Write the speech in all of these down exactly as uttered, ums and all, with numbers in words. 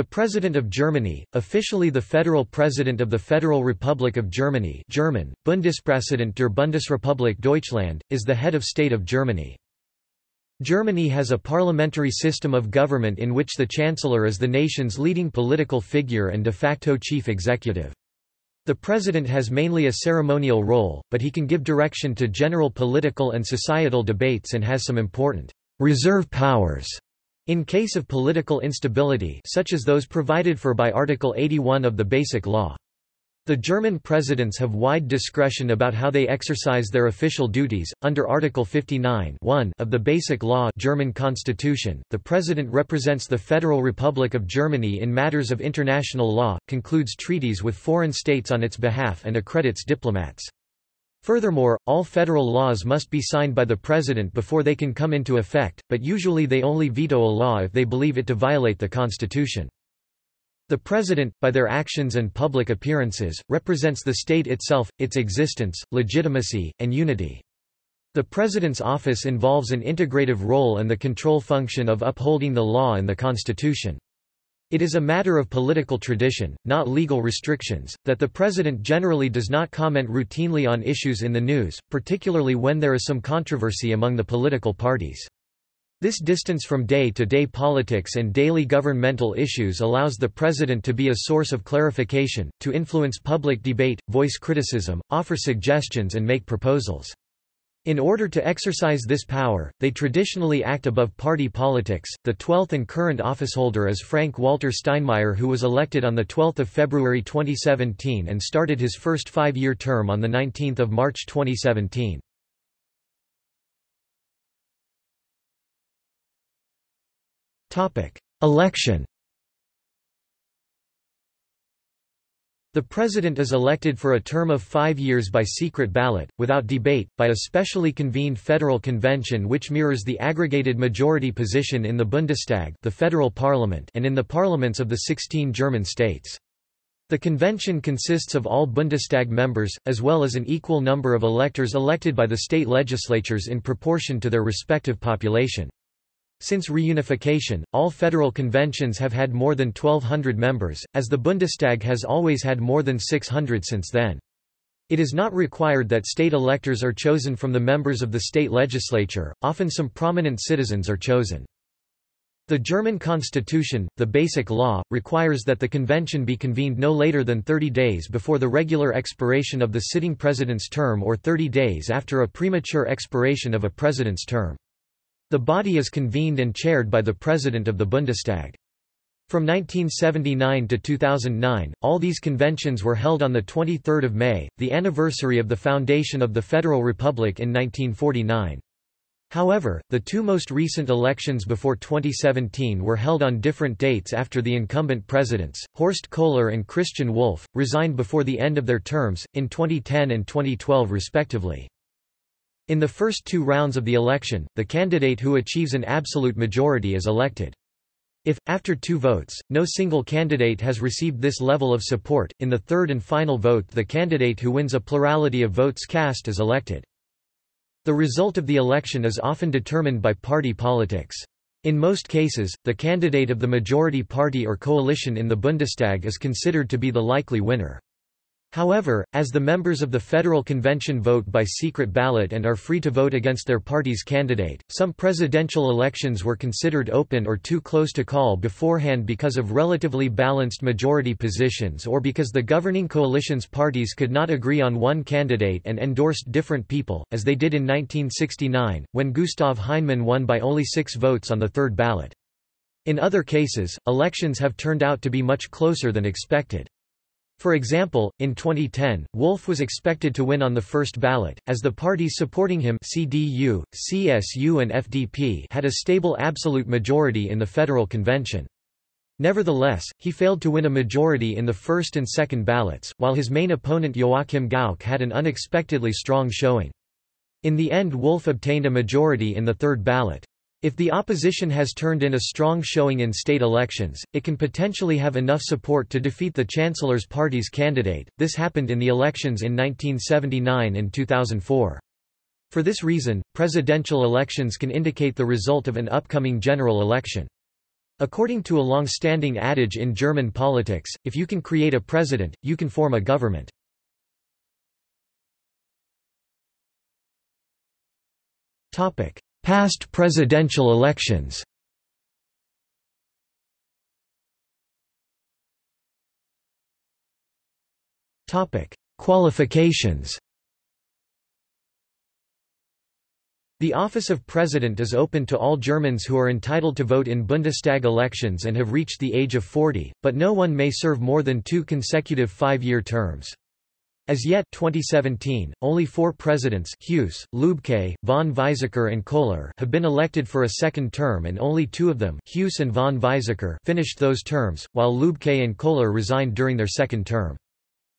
The President of Germany, officially the Federal President of the Federal Republic of Germany, German, Bundespräsident der Bundesrepublik Deutschland, is the head of state of Germany. Germany has a parliamentary system of government in which the Chancellor is the nation's leading political figure and de facto chief executive. The President has mainly a ceremonial role, but he can give direction to general political and societal debates and has some important reserve powers in case of political instability, such as those provided for by Article eighty-one of the Basic Law. The German presidents have wide discretion about how they exercise their official duties. Under Article fifty-nine of the Basic Law German Constitution, the president represents the Federal Republic of Germany in matters of international law, concludes treaties with foreign states on its behalf, and accredits diplomats. Furthermore, all federal laws must be signed by the president before they can come into effect, but usually they only veto a law if they believe it to violate the Constitution. The president, by their actions and public appearances, represents the state itself, its existence, legitimacy, and unity. The president's office involves an integrative role and the control function of upholding the law and the Constitution. It is a matter of political tradition, not legal restrictions, that the president generally does not comment routinely on issues in the news, particularly when there is some controversy among the political parties. This distance from day-to-day politics and daily governmental issues allows the president to be a source of clarification, to influence public debate, voice criticism, offer suggestions and make proposals. In order to exercise this power, they traditionally act above party politics. The twelfth and current officeholder is Frank Walter Steinmeier, who was elected on the twelfth of February twenty seventeen and started his first five-year term on the nineteenth of March twenty seventeen. Topic: Election. The president is elected for a term of five years by secret ballot, without debate, by a specially convened federal convention which mirrors the aggregated majority position in the Bundestag, the federal parliament, and in the parliaments of the sixteen German states. The convention consists of all Bundestag members, as well as an equal number of electors elected by the state legislatures in proportion to their respective population. Since reunification, all federal conventions have had more than twelve hundred members, as the Bundestag has always had more than six hundred since then. It is not required that state electors are chosen from the members of the state legislature, often some prominent citizens are chosen. The German Constitution, the Basic Law, requires that the convention be convened no later than thirty days before the regular expiration of the sitting president's term or thirty days after a premature expiration of a president's term. The body is convened and chaired by the President of the Bundestag. From nineteen seventy-nine to two thousand nine, all these conventions were held on the twenty-third of May, the anniversary of the foundation of the Federal Republic in nineteen forty-nine. However, the two most recent elections before twenty seventeen were held on different dates after the incumbent presidents, Horst Köhler and Christian Wulff, resigned before the end of their terms, in twenty ten and twenty twelve respectively. In the first two rounds of the election, the candidate who achieves an absolute majority is elected. If, after two votes, no single candidate has received this level of support, in the third and final vote the candidate who wins a plurality of votes cast is elected. The result of the election is often determined by party politics. In most cases, the candidate of the majority party or coalition in the Bundestag is considered to be the likely winner. However, as the members of the Federal Convention vote by secret ballot and are free to vote against their party's candidate, some presidential elections were considered open or too close to call beforehand because of relatively balanced majority positions or because the governing coalition's parties could not agree on one candidate and endorsed different people, as they did in nineteen sixty-nine, when Gustav Heinemann won by only six votes on the third ballot. In other cases, elections have turned out to be much closer than expected. For example, in twenty ten, Wulff was expected to win on the first ballot, as the parties supporting him C D U, C S U and F D P had a stable absolute majority in the Federal Convention. Nevertheless, he failed to win a majority in the first and second ballots, while his main opponent Joachim Gauck had an unexpectedly strong showing. In the end, Wulff obtained a majority in the third ballot. If the opposition has turned in a strong showing in state elections, it can potentially have enough support to defeat the Chancellor's party's candidate. This happened in the elections in nineteen seventy-nine and two thousand four. For this reason, presidential elections can indicate the result of an upcoming general election. According to a long-standing adage in German politics, if you can create a president, you can form a government. Past presidential elections. Qualifications. The office of president is open to all Germans who are entitled to vote in Bundestag elections and have reached the age of forty, but no one may serve more than two consecutive five-year terms. As yet twenty seventeen, only four presidents Heuss, Lübke, von Weizsäcker and Köhler have been elected for a second term, and only two of them Heuss and von Weizsäcker finished those terms, while Lübke and Köhler resigned during their second term.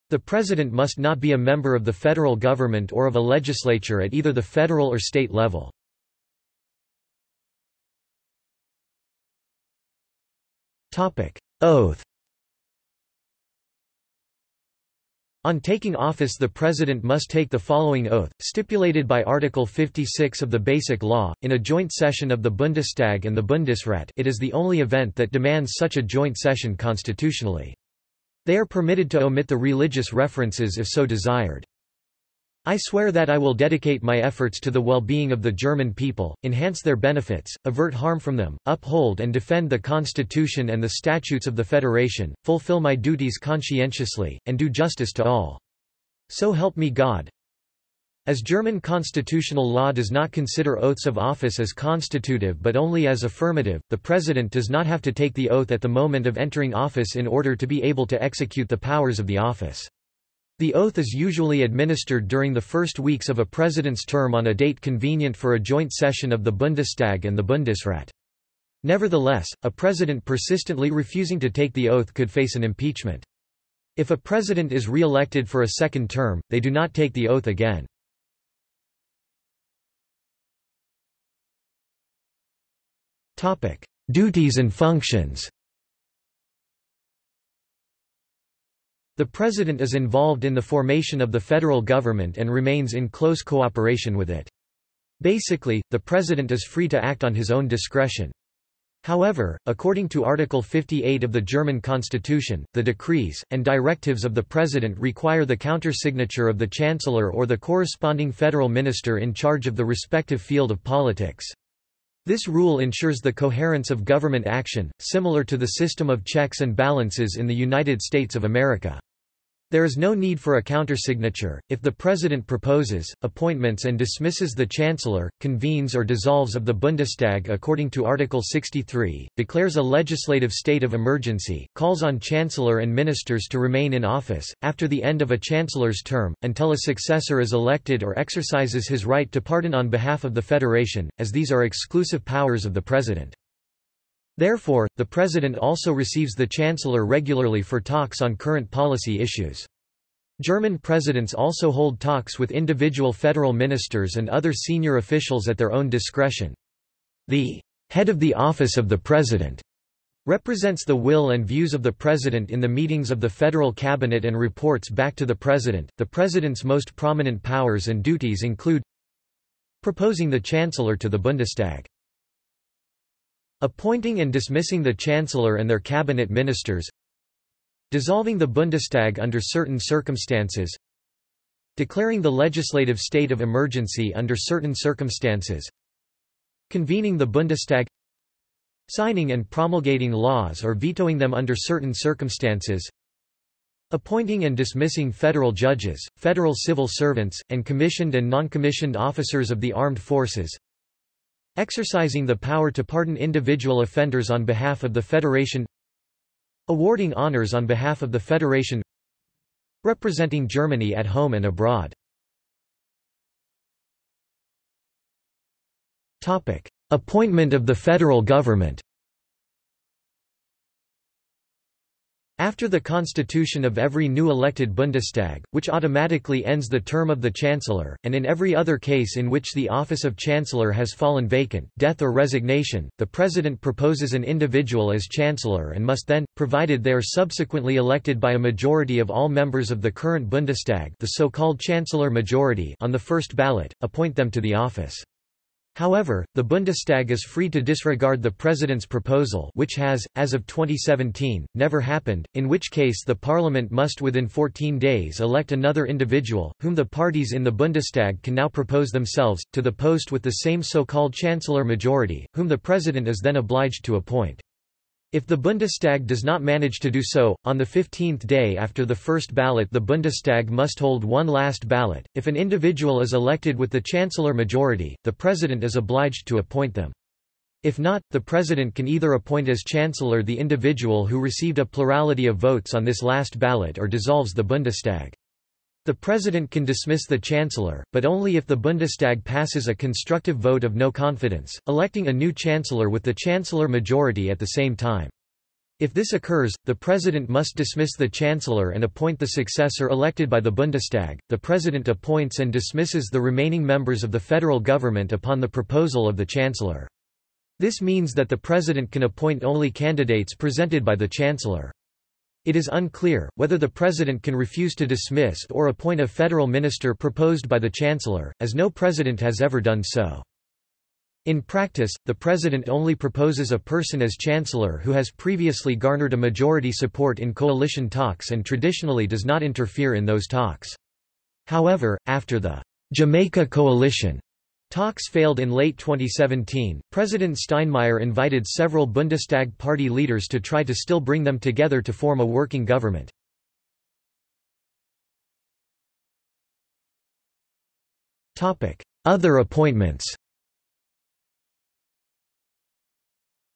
The president must not be a member of the federal government or of a legislature at either the federal or state level. Oath. On taking office, the president must take the following oath, stipulated by Article fifty-six of the Basic Law, in a joint session of the Bundestag and the Bundesrat. It is the only event that demands such a joint session constitutionally. They are permitted to omit the religious references if so desired. I swear that I will dedicate my efforts to the well-being of the German people, enhance their benefits, avert harm from them, uphold and defend the Constitution and the statutes of the Federation, fulfill my duties conscientiously, and do justice to all. So help me God. As German constitutional law does not consider oaths of office as constitutive but only as affirmative, the president does not have to take the oath at the moment of entering office in order to be able to execute the powers of the office. The oath is usually administered during the first weeks of a president's term on a date convenient for a joint session of the Bundestag and the Bundesrat. Nevertheless, a president persistently refusing to take the oath could face an impeachment. If a president is re-elected for a second term, they do not take the oath again. Duties and functions. The president is involved in the formation of the federal government and remains in close cooperation with it. Basically, the president is free to act on his own discretion. However, according to Article fifty-eight of the German Constitution, the decrees and directives of the president require the countersignature of the chancellor or the corresponding federal minister in charge of the respective field of politics. This rule ensures the coherence of government action, similar to the system of checks and balances in the United States of America. There is no need for a countersignature. If the president proposes, appointments and dismisses the chancellor, convenes or dissolves of the Bundestag according to Article sixty-three, declares a legislative state of emergency, calls on chancellor and ministers to remain in office, after the end of a chancellor's term, until a successor is elected or exercises his right to pardon on behalf of the Federation, as these are exclusive powers of the president. Therefore, the president also receives the chancellor regularly for talks on current policy issues. German presidents also hold talks with individual federal ministers and other senior officials at their own discretion. The head of the office of the president represents the will and views of the president in the meetings of the federal cabinet and reports back to the president. The president's most prominent powers and duties include proposing the chancellor to the Bundestag, appointing and dismissing the chancellor and their cabinet ministers, dissolving the Bundestag under certain circumstances, declaring the legislative state of emergency under certain circumstances, convening the Bundestag, signing and promulgating laws or vetoing them under certain circumstances, appointing and dismissing federal judges, federal civil servants, and commissioned and non-commissioned officers of the armed forces, exercising the power to pardon individual offenders on behalf of the Federation, awarding honors on behalf of the Federation, representing Germany at home and abroad. Topic: Appointment of the federal government. After the constitution of every new elected Bundestag, which automatically ends the term of the Chancellor, and in every other case in which the office of Chancellor has fallen vacant, death or resignation, the President proposes an individual as Chancellor and must then, provided they are subsequently elected by a majority of all members of the current Bundestag, the so-called Chancellor majority, on the first ballot, appoint them to the office. However, the Bundestag is free to disregard the President's proposal, which has, as of twenty seventeen, never happened, in which case the Parliament must within fourteen days elect another individual, whom the parties in the Bundestag can now propose themselves, to the post with the same so-called Chancellor majority, whom the President is then obliged to appoint. If the Bundestag does not manage to do so, on the fifteenth day after the first ballot the Bundestag must hold one last ballot. If an individual is elected with the Chancellor majority, the President is obliged to appoint them. If not, the President can either appoint as Chancellor the individual who received a plurality of votes on this last ballot or dissolves the Bundestag. The President can dismiss the Chancellor, but only if the Bundestag passes a constructive vote of no confidence, electing a new Chancellor with the Chancellor majority at the same time. If this occurs, the President must dismiss the Chancellor and appoint the successor elected by the Bundestag. The President appoints and dismisses the remaining members of the federal government upon the proposal of the Chancellor. This means that the President can appoint only candidates presented by the Chancellor. It is unclear whether the President can refuse to dismiss or appoint a federal minister proposed by the Chancellor, as no President has ever done so. In practice, the President only proposes a person as Chancellor who has previously garnered a majority support in coalition talks and traditionally does not interfere in those talks. However, after the Jamaica coalition talks failed in late twenty seventeen, President Steinmeier invited several Bundestag party leaders to try to still bring them together to form a working government. Other appointments.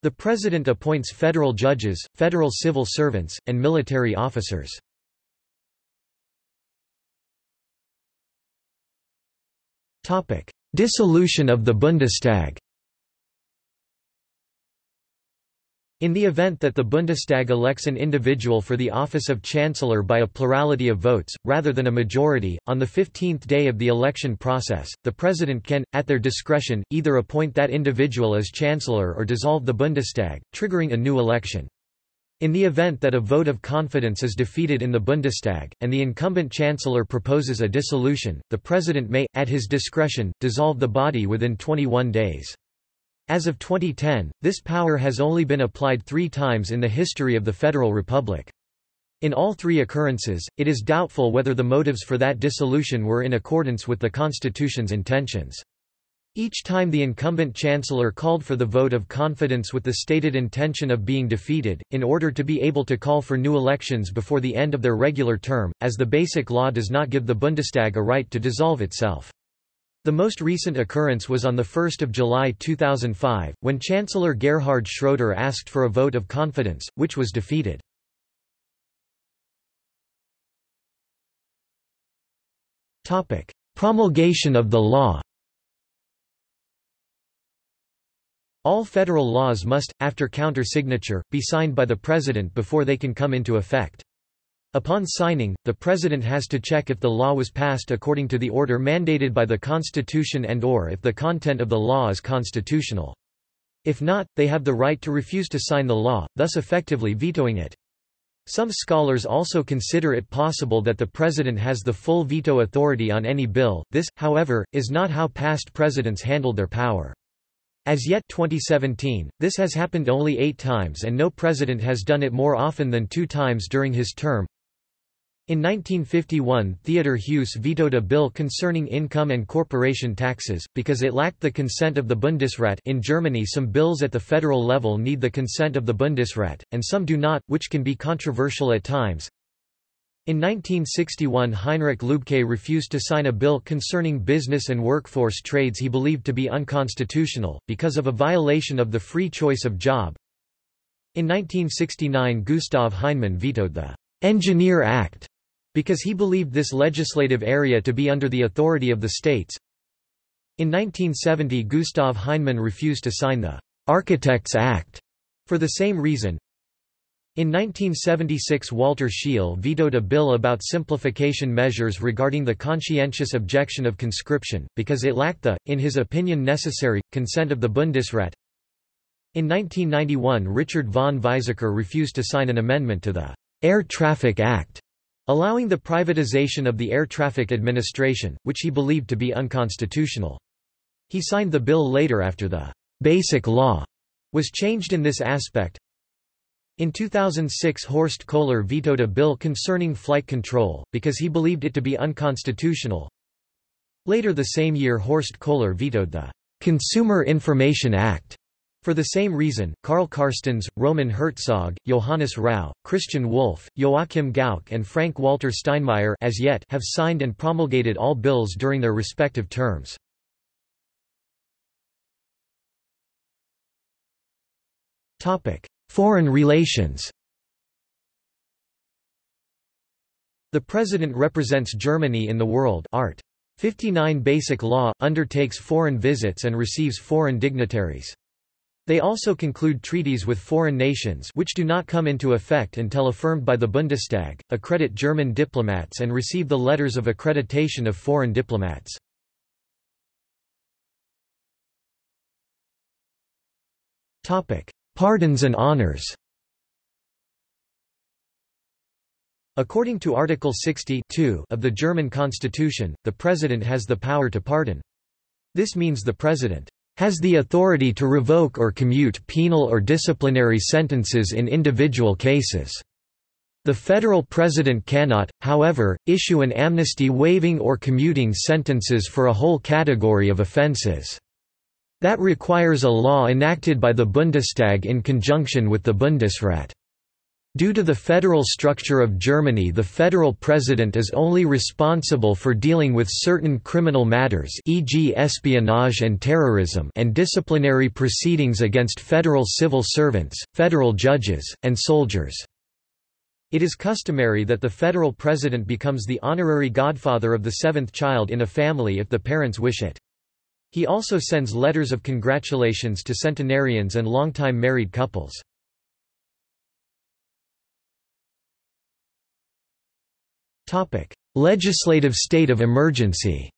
The President appoints federal judges, federal civil servants, and military officers. Dissolution of the Bundestag. In the event that the Bundestag elects an individual for the office of Chancellor by a plurality of votes, rather than a majority, on the fifteenth day of the election process, the President can, at their discretion, either appoint that individual as Chancellor or dissolve the Bundestag, triggering a new election. In the event that a vote of confidence is defeated in the Bundestag, and the incumbent Chancellor proposes a dissolution, the President may, at his discretion, dissolve the body within twenty-one days. As of twenty ten, this power has only been applied three times in the history of the Federal Republic. In all three occurrences, it is doubtful whether the motives for that dissolution were in accordance with the Constitution's intentions. Each time the incumbent Chancellor called for the vote of confidence with the stated intention of being defeated, in order to be able to call for new elections before the end of their regular term, as the Basic Law does not give the Bundestag a right to dissolve itself. The most recent occurrence was on the first of July two thousand five, when Chancellor Gerhard Schröder asked for a vote of confidence, which was defeated. Promulgation of the law. All federal laws must, after counter-signature, be signed by the President before they can come into effect. Upon signing, the President has to check if the law was passed according to the order mandated by the Constitution and/or if the content of the law is constitutional. If not, they have the right to refuse to sign the law, thus effectively vetoing it. Some scholars also consider it possible that the President has the full veto authority on any bill. This, however, is not how past presidents handled their power. As yet twenty seventeen, this has happened only eight times and no president has done it more often than two times during his term. In nineteen fifty-one, Theodor Heuss vetoed a bill concerning income and corporation taxes, because it lacked the consent of the Bundesrat. In Germany, some bills at the federal level need the consent of the Bundesrat, and some do not, which can be controversial at times. In nineteen sixty-one, Heinrich Lübke refused to sign a bill concerning business and workforce trades he believed to be unconstitutional, because of a violation of the free choice of job. In nineteen sixty-nine, Gustav Heinemann vetoed the Engineer Act, because he believed this legislative area to be under the authority of the states. In nineteen seventy, Gustav Heinemann refused to sign the Architects Act, for the same reason. In nineteen seventy-six, Walter Scheel vetoed a bill about simplification measures regarding the conscientious objection of conscription, because it lacked the, in his opinion necessary, consent of the Bundesrat. In nineteen ninety-one, Richard von Weizsäcker refused to sign an amendment to the Air Traffic Act, allowing the privatization of the Air Traffic Administration, which he believed to be unconstitutional. He signed the bill later after the Basic Law was changed in this aspect. In two thousand six, Horst Köhler vetoed a bill concerning flight control, because he believed it to be unconstitutional. Later the same year, Horst Köhler vetoed the Consumer Information Act. For the same reason, Karl Carstens, Roman Herzog, Johannes Rau, Christian Wulff, Joachim Gauck and Frank Walter Steinmeier as yet have signed and promulgated all bills during their respective terms. Foreign relations. The President represents Germany in the world. Art. fifty-nine Basic Law, undertakes foreign visits and receives foreign dignitaries. They also conclude treaties with foreign nations which do not come into effect until affirmed by the Bundestag, accredit German diplomats and receive the letters of accreditation of foreign diplomats. Pardons and honors. According to Article sixty-two of the German Constitution, the President has the power to pardon. This means the President has the authority to revoke or commute penal or disciplinary sentences in individual cases. The federal president cannot, however, issue an amnesty waiving or commuting sentences for a whole category of offenses. That requires a law enacted by the Bundestag in conjunction with the Bundesrat. Due to the federal structure of Germany, the federal president is only responsible for dealing with certain criminal matters, for example espionage and terrorism, and disciplinary proceedings against federal civil servants, federal judges, and soldiers. It is customary that the federal president becomes the honorary godfather of the seventh child in a family if the parents wish it. He also sends letters of congratulations to centenarians and longtime married couples. Topic: Legislative state of emergency.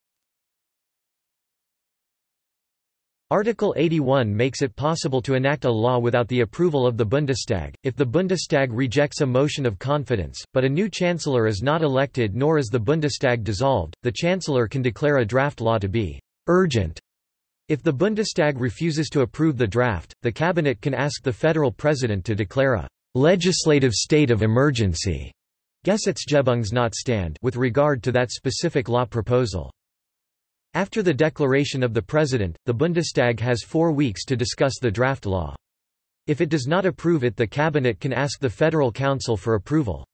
Article eighty-one makes it possible to enact a law without the approval of the Bundestag, if the Bundestag rejects a motion of confidence, but a new chancellor is not elected nor is the Bundestag dissolved, the chancellor can declare a draft law to be urgent. If the Bundestag refuses to approve the draft, the cabinet can ask the federal president to declare a legislative state of emergency. Gesetzgebungsnotstand with regard to that specific law proposal. After the declaration of the president, the Bundestag has four weeks to discuss the draft law. If it does not approve it, the cabinet can ask the Federal Council for approval.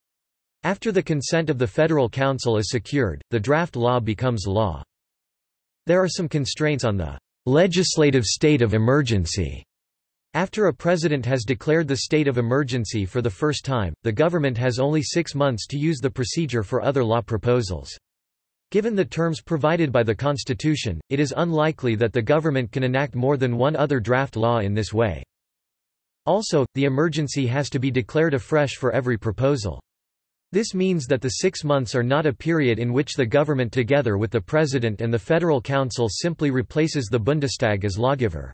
After the consent of the Federal Council is secured, the draft law becomes law. There are some constraints on the legislative state of emergency. After a president has declared the state of emergency for the first time, the government has only six months to use the procedure for other law proposals. Given the terms provided by the Constitution, it is unlikely that the government can enact more than one other draft law in this way. Also, the emergency has to be declared afresh for every proposal. This means that the six months are not a period in which the government, together with the president and the Federal Council, simply replaces the Bundestag as lawgiver.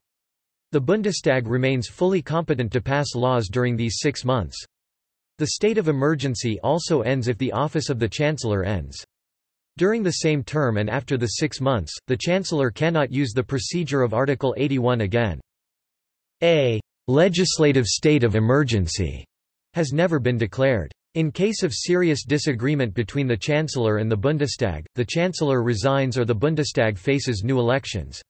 The Bundestag remains fully competent to pass laws during these six months. The state of emergency also ends if the office of the Chancellor ends. During the same term and after the six months, the Chancellor cannot use the procedure of Article eighty-one again. A legislative state of emergency has never been declared. In case of serious disagreement between the Chancellor and the Bundestag, the Chancellor resigns or the Bundestag faces new elections.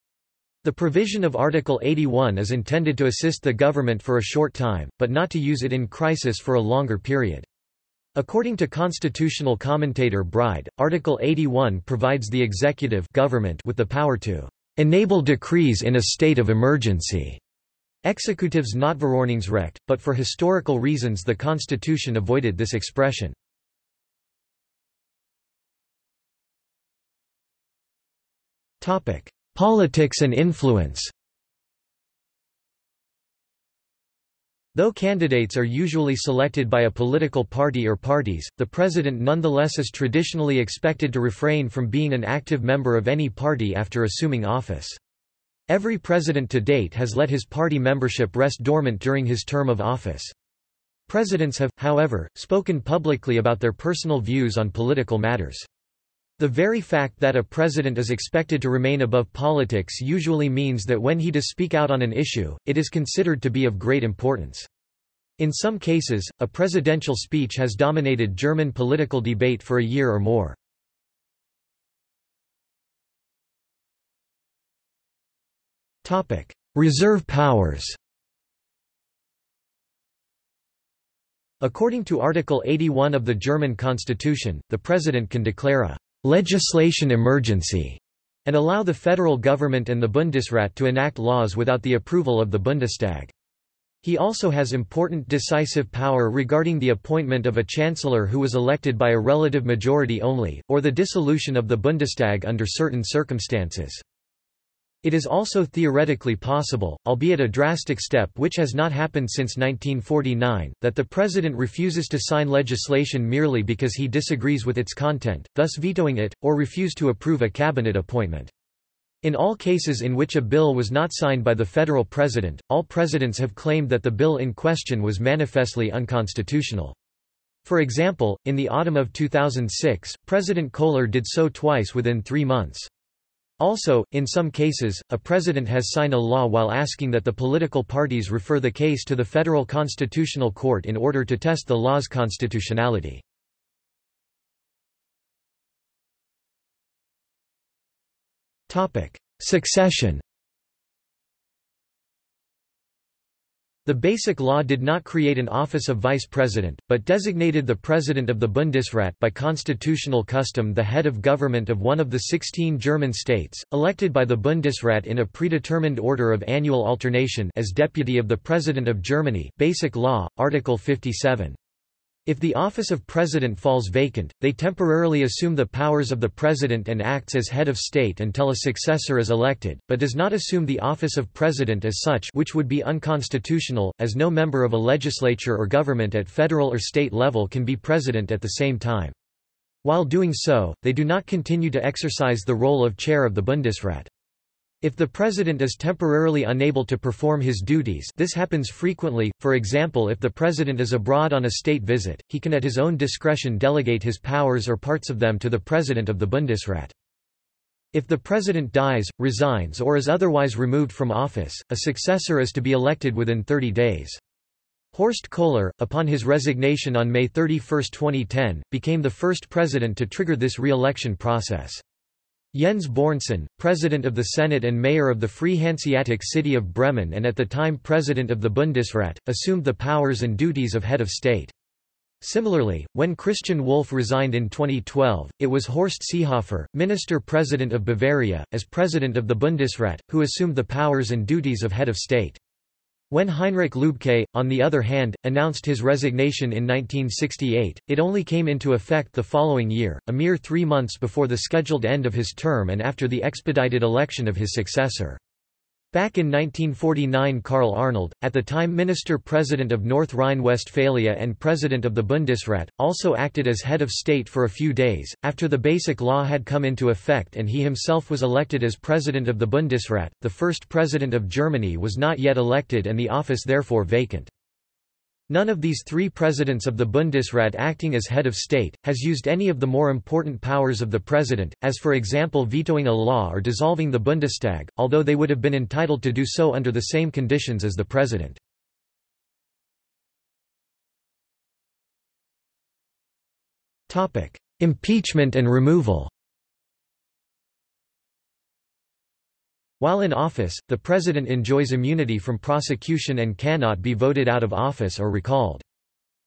The provision of Article eighty-one is intended to assist the government for a short time, but not to use it in crisis for a longer period. According to constitutional commentator Bride, Article eighty-one provides the executive government with the power to enable decrees in a state of emergency. Executives not Verordnungsrecht, but for historical reasons the Constitution avoided this expression. Politics and influence. Though candidates are usually selected by a political party or parties, the president nonetheless is traditionally expected to refrain from being an active member of any party after assuming office. Every president to date has let his party membership rest dormant during his term of office. Presidents have, however, spoken publicly about their personal views on political matters. The very fact that a president is expected to remain above politics usually means that when he does speak out on an issue, it is considered to be of great importance. In some cases, a presidential speech has dominated German political debate for a year or more. Reserve powers. According to Article eighty-one of the German Constitution, the President can declare a legislation emergency and allow the federal government and the Bundesrat to enact laws without the approval of the Bundestag. He also has important decisive power regarding the appointment of a chancellor who was elected by a relative majority only, or the dissolution of the Bundestag under certain circumstances. It is also theoretically possible, albeit a drastic step which has not happened since nineteen forty-nine, that the president refuses to sign legislation merely because he disagrees with its content, thus vetoing it, or refuse to approve a cabinet appointment. In all cases in which a bill was not signed by the federal president, all presidents have claimed that the bill in question was manifestly unconstitutional. For example, in the autumn of two thousand six, President Köhler did so twice within three months. Also, in some cases, a president has signed a law while asking that the political parties refer the case to the Federal Constitutional Court in order to test the law's constitutionality. Succession. The Basic Law did not create an office of vice president, but designated the president of the Bundesrat by constitutional custom the head of government of one of the sixteen German states, elected by the Bundesrat in a predetermined order of annual alternation as deputy of the President of Germany. Basic Law, Article fifty-seven. If the office of president falls vacant, they temporarily assume the powers of the president and acts as head of state until a successor is elected, but does not assume the office of president as such, which would be unconstitutional, as no member of a legislature or government at federal or state level can be president at the same time. While doing so, they do not continue to exercise the role of chair of the Bundesrat. If the president is temporarily unable to perform his duties, this happens frequently, for example if the president is abroad on a state visit, he can at his own discretion delegate his powers or parts of them to the president of the Bundesrat. If the president dies, resigns or is otherwise removed from office, a successor is to be elected within thirty days. Horst Köhler, upon his resignation on May thirty-first twenty ten, became the first president to trigger this re-election process. Jens Böhrnsen, President of the Senate and Mayor of the Free Hanseatic City of Bremen and at the time President of the Bundesrat, assumed the powers and duties of head of state. Similarly, when Christian Wulff resigned in twenty twelve, it was Horst Seehofer, Minister-President of Bavaria, as President of the Bundesrat, who assumed the powers and duties of head of state. When Heinrich Lübke, on the other hand, announced his resignation in nineteen sixty-eight, it only came into effect the following year, a mere three months before the scheduled end of his term and after the expedited election of his successor. Back in nineteen forty-nine, Karl Arnold, at the time Minister-President of North Rhine-Westphalia and President of the Bundesrat, also acted as head of state for a few days, after the Basic Law had come into effect and he himself was elected as President of the Bundesrat. The first President of Germany was not yet elected and the office therefore vacant. None of these three presidents of the Bundesrat acting as head of state has used any of the more important powers of the president, as for example vetoing a law or dissolving the Bundestag, although they would have been entitled to do so under the same conditions as the president. Topic: Impeachment and removal. While in office, the president enjoys immunity from prosecution and cannot be voted out of office or recalled.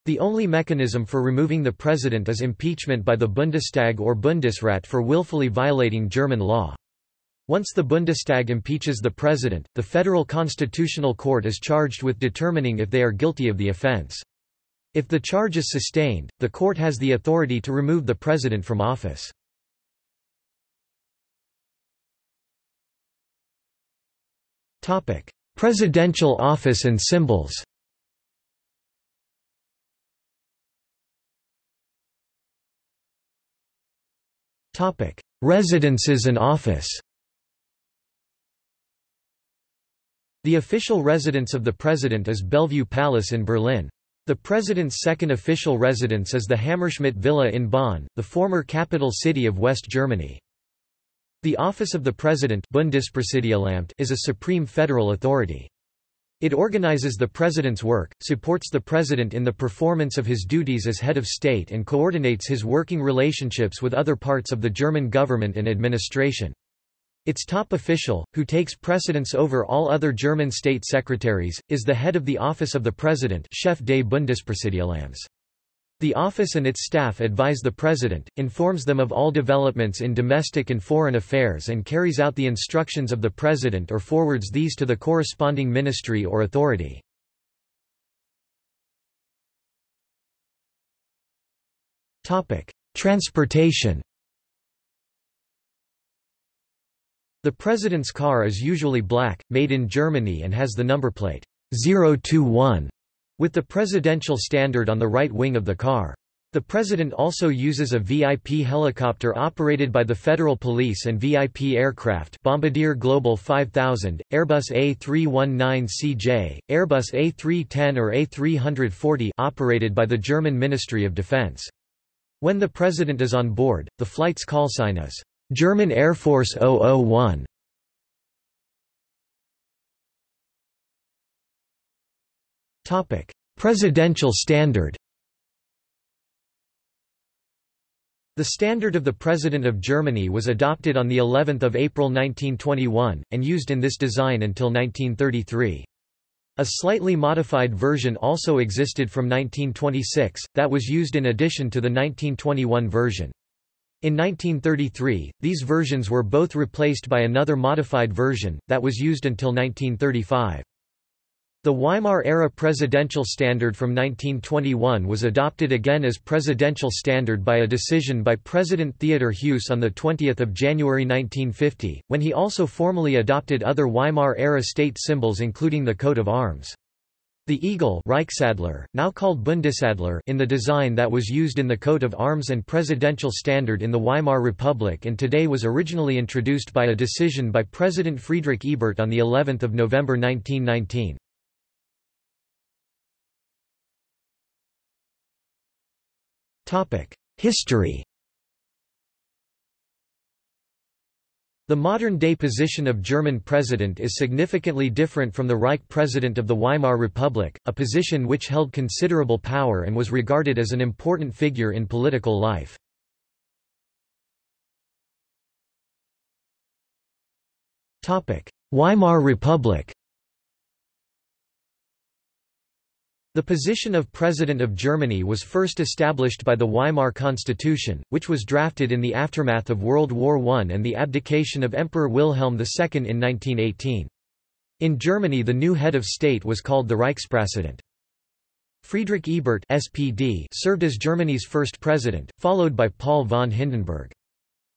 The only mechanism for removing the president is impeachment by the Bundestag or Bundesrat for willfully violating German law. Once the Bundestag impeaches the president, the Federal Constitutional Court is charged with determining if they are guilty of the offense. If the charge is sustained, the court has the authority to remove the president from office. Topic: Presidential office and symbols. Topic: Residences and office. The official residence of the president is Bellevue Palace in Berlin. The president's second official residence is the Hammerschmidt Villa in Bonn, the former capital city of West Germany. The office of the president Bundespräsidialamt is a supreme federal authority. It organizes the president's work, supports the president in the performance of his duties as head of state, and coordinates his working relationships with other parts of the German government and administration. Its top official, who takes precedence over all other German state secretaries, is the head of the Office of the President, Chef des Bundespräsidialamts. The office and its staff advise the president, informs them of all developments in domestic and foreign affairs, and carries out the instructions of the president or forwards these to the corresponding ministry or authority. Topic: Transportation. The president's car is usually black, made in Germany, and has the number plate zero two one, with the presidential standard on the right wing of the car. The president also uses a V I P helicopter operated by the Federal Police and V I P aircraft Bombardier Global five thousand, Airbus A three nineteen C J, Airbus A three ten or A three forty operated by the German Ministry of Defense. When the president is on board, the flight's callsign is German Air Force zero zero one. Topic: Presidential Standard. The standard of the President of Germany was adopted on the eleventh of April nineteen twenty-one and used in this design until nineteen thirty-three. A slightly modified version also existed from nineteen twenty-six that was used in addition to the nineteen twenty-one version. In nineteen thirty-three, these versions were both replaced by another modified version, that was used until nineteen thirty-five. The Weimar-era presidential standard from nineteen twenty-one was adopted again as presidential standard by a decision by President Theodor Heuss on the twentieth of January nineteen fifty, when he also formally adopted other Weimar-era state symbols including the coat of arms. The eagle Reichsadler, now called Bundesadler, in the design that was used in the coat of arms and presidential standard in the Weimar Republic and today was originally introduced by a decision by President Friedrich Ebert on the eleventh of November nineteen nineteen. Topic: History. The modern-day position of German president is significantly different from the Reich president of the Weimar Republic, a position which held considerable power and was regarded as an important figure in political life. Weimar Republic. The position of President of Germany was first established by the Weimar Constitution, which was drafted in the aftermath of World War One and the abdication of Emperor Wilhelm the Second in nineteen eighteen. In Germany, the new head of state was called the Reichspräsident. Friedrich Ebert (S P D) served as Germany's first president, followed by Paul von Hindenburg.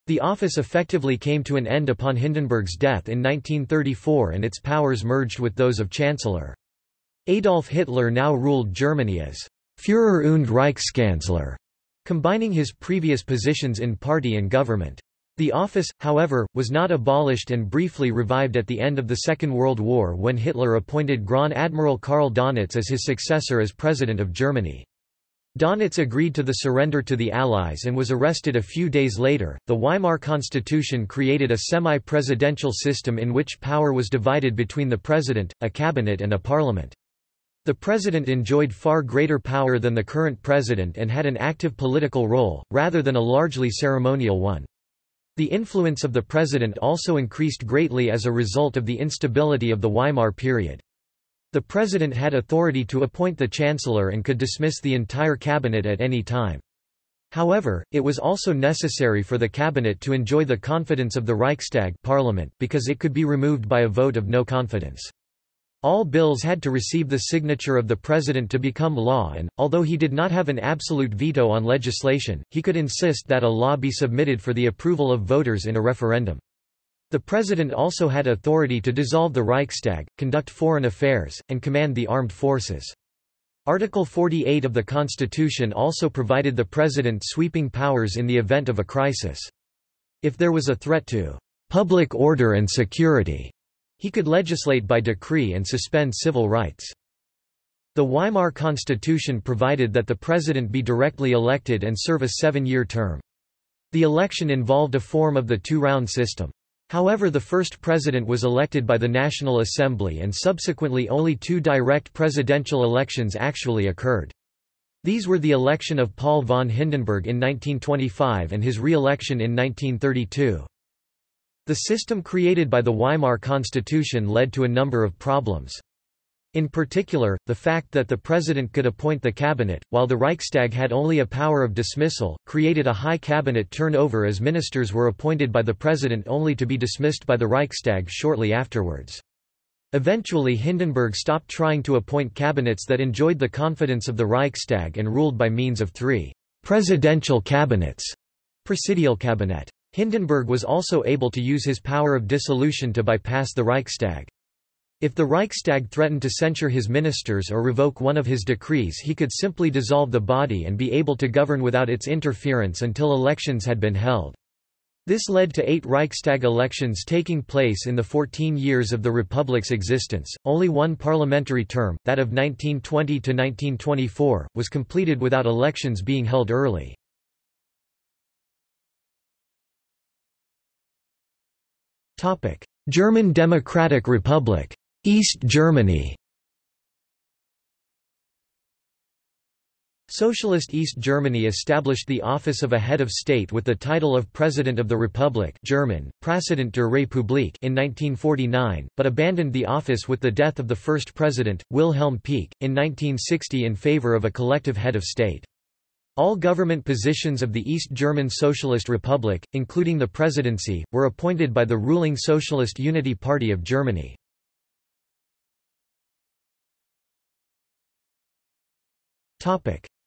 The office effectively came to an end upon Hindenburg's death in nineteen thirty-four and its powers merged with those of Chancellor. Adolf Hitler now ruled Germany as Führer und Reichskanzler, combining his previous positions in party and government. The office, however, was not abolished and briefly revived at the end of the Second World War when Hitler appointed Grand Admiral Karl Donitz as his successor as President of Germany. Donitz agreed to the surrender to the Allies and was arrested a few days later. The Weimar Constitution created a semi-presidential system in which power was divided between the president, a cabinet, and a parliament. The president enjoyed far greater power than the current president and had an active political role, rather than a largely ceremonial one. The influence of the president also increased greatly as a result of the instability of the Weimar period. The president had authority to appoint the chancellor and could dismiss the entire cabinet at any time. However, it was also necessary for the cabinet to enjoy the confidence of the Reichstag parliament, because it could be removed by a vote of no confidence. All bills had to receive the signature of the president to become law and, although he did not have an absolute veto on legislation, he could insist that a law be submitted for the approval of voters in a referendum. The president also had authority to dissolve the Reichstag, conduct foreign affairs, and command the armed forces. Article forty-eight of the Constitution also provided the president sweeping powers in the event of a crisis. If there was a threat to public order and security, he could legislate by decree and suspend civil rights. The Weimar Constitution provided that the president be directly elected and serve a seven-year term. The election involved a form of the two-round system. However, the first president was elected by the National Assembly, and subsequently only two direct presidential elections actually occurred. These were the election of Paul von Hindenburg in nineteen twenty-five and his re-election in nineteen thirty-two. The system created by the Weimar Constitution led to a number of problems. In particular, the fact that the president could appoint the cabinet, while the Reichstag had only a power of dismissal, created a high cabinet turnover, as ministers were appointed by the president only to be dismissed by the Reichstag shortly afterwards. Eventually, Hindenburg stopped trying to appoint cabinets that enjoyed the confidence of the Reichstag and ruled by means of three presidential cabinets. Präsidialkabinett. Hindenburg was also able to use his power of dissolution to bypass the Reichstag. If the Reichstag threatened to censure his ministers or revoke one of his decrees, he could simply dissolve the body and be able to govern without its interference until elections had been held. This led to eight Reichstag elections taking place in the fourteen years of the Republic's existence. Only one parliamentary term, that of nineteen twenty to nineteen twenty-four, was completed without elections being held early. German Democratic Republic. East Germany. Socialist East Germany established the office of a head of state with the title of President of the Republic, German, Präsident der Republik, in nineteen forty-nine, but abandoned the office with the death of the first president, Wilhelm Pieck, in nineteen sixty in favor of a collective head of state. All government positions of the East German Socialist Republic, including the presidency, were appointed by the ruling Socialist Unity Party of Germany.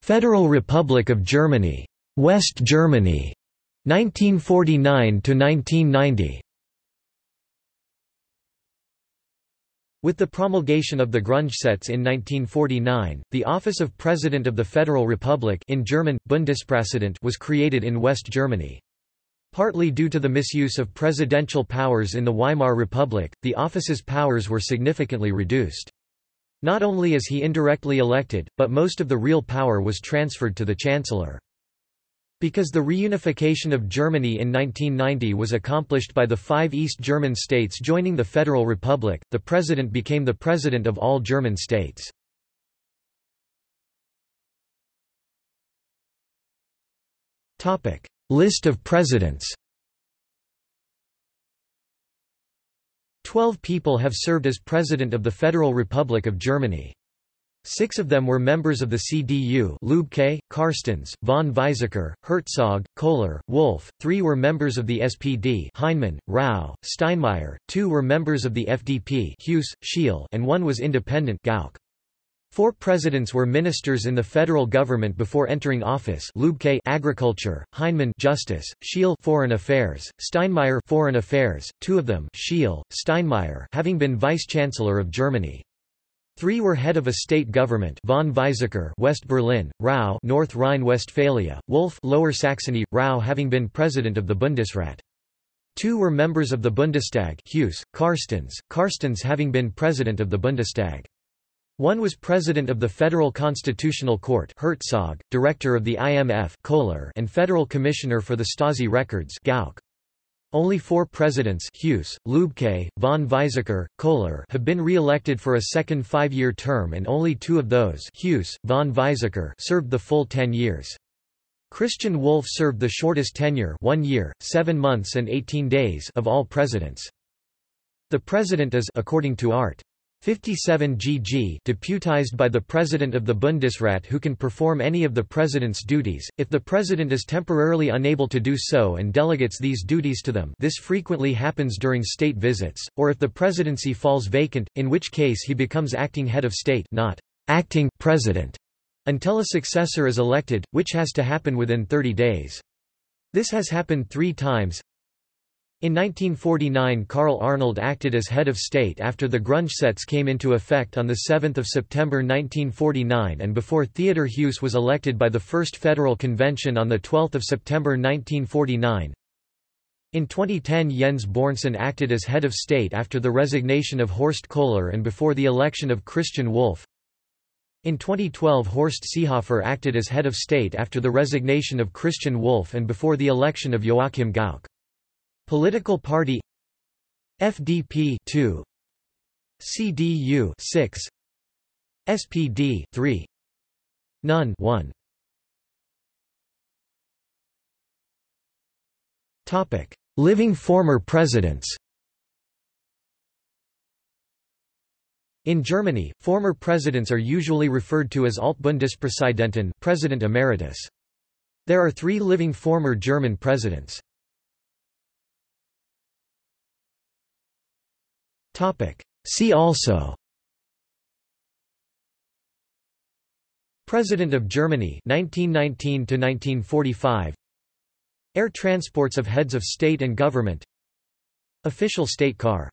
Federal Republic of Germany. West Germany. nineteen forty-nine to nineteen ninety. With the promulgation of the Grundgesetz in nineteen forty-nine, the office of President of the Federal Republic, in German, Bundespräsident, was created in West Germany. Partly due to the misuse of presidential powers in the Weimar Republic, the office's powers were significantly reduced. Not only is he indirectly elected, but most of the real power was transferred to the Chancellor. Because the reunification of Germany in nineteen ninety was accomplished by the five East German states joining the Federal Republic, the president became the president of all German states. List of presidents. Twelve people have served as President of the Federal Republic of Germany. Six of them were members of the C D U: Lübke, Carstens, von Weizsäcker, Herzog, Köhler, Wulff. Three were members of the S P D: Heinemann, Rau, Steinmeier. Two were members of the F D P: Heuss, Scheel, and one was independent: Gauck. Four presidents were ministers in the federal government before entering office: Lübke, agriculture; Heinemann, justice; Scheel, foreign affairs; Steinmeier, foreign affairs. Two of them, Scheel, Steinmeier, having been vice chancellor of Germany. Three were head of a state government: von Weizsäcker, West Berlin; Rau, North Rhine-Westphalia; Wulff, Lower Saxony. Rau having been president of the Bundesrat. Two were members of the Bundestag: Heuss, Carstens. Carstens having been president of the Bundestag. One was president of the Federal Constitutional Court: Herzog, director of the I M F: Köhler, and federal commissioner for the Stasi records: Gauck. Only four presidents, Heuss, Lübke, von Weizsäcker, Köhler, have been re-elected for a second five-year term, and only two of those, Heuss, von Weizsäcker, served the full ten years. Christian Wulff served the shortest tenure, one year, seven months and eighteen days, of all presidents. The president is, according to Art. fifty-seven G G, deputized by the President of the Bundesrat, who can perform any of the President's duties, if the President is temporarily unable to do so and delegates these duties to them. This frequently happens during state visits, or if the presidency falls vacant, in which case he becomes acting head of state, not acting president, until a successor is elected, which has to happen within thirty days. This has happened three times. In nineteen forty-nine, Karl Arnold acted as head of state after the Grundgesetz came into effect on the seventh of September nineteen forty-nine and before Theodor Heuss was elected by the First Federal Convention on the twelfth of September nineteen forty-nine. In twenty ten, Jens Böhrnsen acted as head of state after the resignation of Horst Köhler and before the election of Christian Wulff. In twenty twelve, Horst Seehofer acted as head of state after the resignation of Christian Wulff and before the election of Joachim Gauck. Political party F D P two, C D U six, S P D three, N U N one. Topic: Living former presidents. In Germany, former presidents are usually referred to as Altbundespräsidenten, President Emeritus. There are three living former German presidents. Topic: See also. President of Germany nineteen nineteen to nineteen forty-five. Air transports of heads of state and government. Official state car.